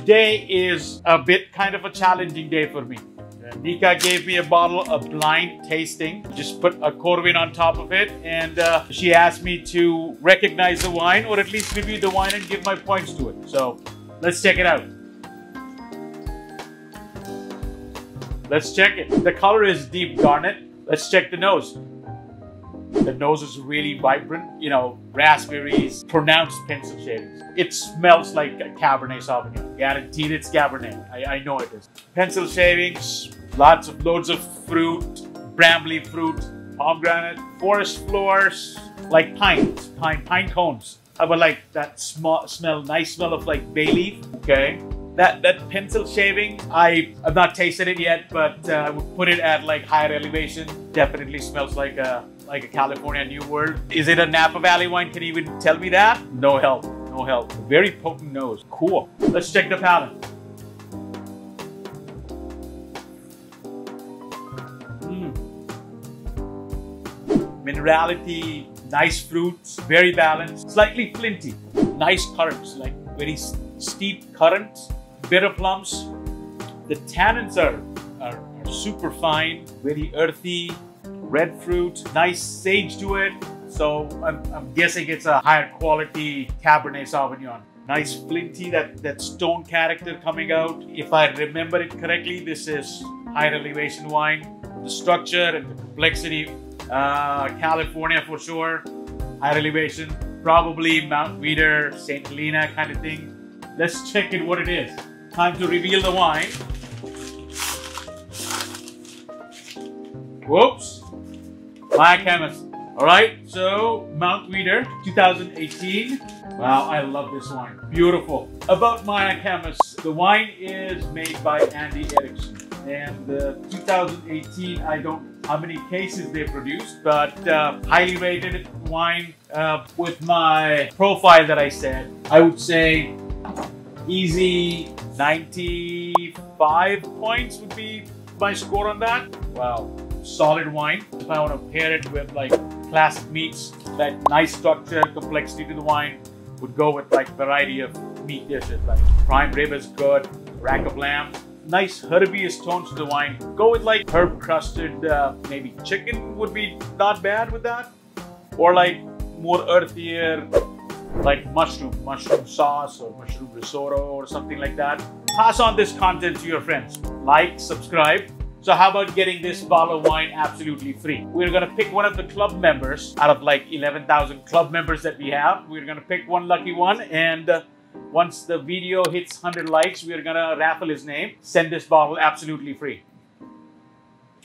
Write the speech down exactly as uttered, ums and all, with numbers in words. today is a bit kind of a challenging day for me. Nika gave me a bottle of blind tasting, just put a Coravin on top of it, and uh, she asked me to recognize the wine, or at least review the wine and give my points to it. So let's check it out. Let's check it. The color is deep garnet. Let's check the nose. The nose is really vibrant, you know, raspberries, pronounced pencil shavings. It smells like a Cabernet Sauvignon. Guaranteed it's Cabernet. I, I know it is. Pencil shavings, lots of loads of fruit, brambly fruit, pomegranate, forest floors, like pines, pine, pine cones. I would like that small smell, nice smell of like bay leaf. Okay. That, that pencil shaving, I have not tasted it yet, but uh, I would put it at like higher elevation. Definitely smells like a, like a California New World. Is it a Napa Valley wine? Can you even tell me that? No help, no help. Very potent nose, cool. Let's check the palate. Mm. Minerality, nice fruits, very balanced, slightly flinty. Nice currants, like very steep currants, bitter plums. The tannins are, are, are super fine, very earthy, red fruit, nice sage to it. So I'm, I'm guessing it's a higher quality Cabernet Sauvignon. Nice flinty, that, that stone character coming out. If I remember it correctly, this is higher elevation wine. The structure and the complexity, uh, California for sure, higher elevation. Probably Mount Veeder, St Helena kind of thing. Let's check it what it is. Time to reveal the wine. Whoops. Mayacamas. All right, so Mount Veeder, two thousand eighteen. Wow, I love this wine. Beautiful. About Mayacamas, the wine is made by Andy Erickson. And uh, two thousand eighteen, I don't know how many cases they produced, but uh, highly rated wine. Uh, with my profile that I said, I would say easy ninety-five points would be my score on that. Wow, solid wine. If I want to pair it with like classic meats, that nice structure, complexity to the wine would go with like variety of meat dishes. Like prime rib is good, rack of lamb. Nice herby tones to the wine. Go with like herb crusted, uh, maybe chicken would be not bad with that. Or like more earthier, like mushroom, mushroom sauce or mushroom risotto or something like that. Pass on this content to your friends. Like, subscribe. So how about getting this bottle of wine absolutely free? We're gonna pick one of the club members out of like eleven thousand club members that we have. We're gonna pick one lucky one, and uh, once the video hits one hundred likes, we're gonna raffle his name. Send this bottle absolutely free.